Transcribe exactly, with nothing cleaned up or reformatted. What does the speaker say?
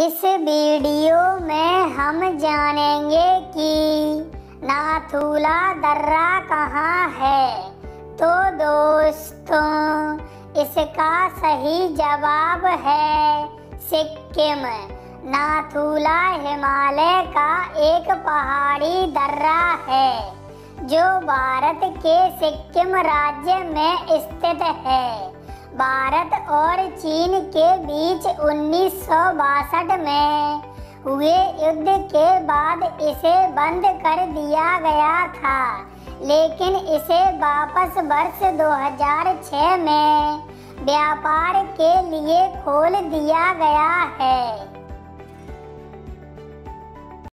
इस वीडियो में हम जानेंगे कि नाथुला दर्रा कहाँ है। तो दोस्तों, इसका सही जवाब है सिक्किम। नाथुला हिमालय का एक पहाड़ी दर्रा है जो भारत के सिक्किम राज्य में स्थित है। भारत और चीन के बीच उन्नीस सौ बासठ में हुए युद्ध के बाद इसे बंद कर दिया गया था, लेकिन इसे वापस वर्ष दो हज़ार छह में व्यापार के लिए खोल दिया गया है।